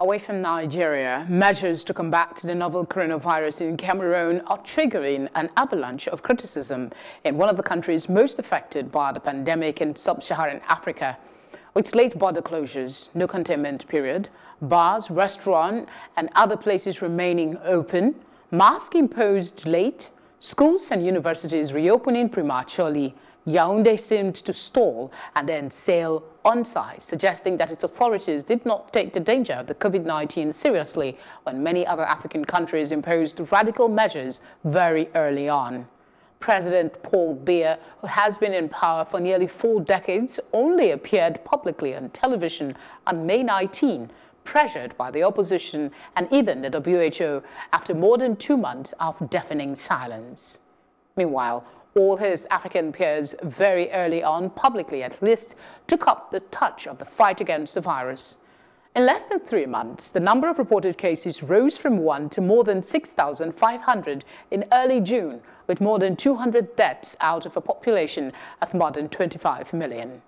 away from Nigeria, measures to combat the novel coronavirus in Cameroon are triggering an avalanche of criticism in one of the countries most affected by the pandemic in sub-Saharan Africa. With late border closures, no containment period, bars, restaurants and other places remaining open, masks imposed late, schools and universities reopening prematurely, Yaoundé seemed to stall and then sail on side, suggesting that its authorities did not take the danger of the COVID-19 seriously when many other African countries imposed radical measures very early on. President Paul Biya, who has been in power for nearly 4 decades, only appeared publicly on television on May 19, pressured by the opposition and even the WHO after more than 2 months of deafening silence. Meanwhile, all his African peers very early on, publicly at least, took up the touch of the fight against the virus. In less than 3 months, the number of reported cases rose from 1 to more than 6,500 in early June, with more than 200 deaths out of a population of more than 25 million.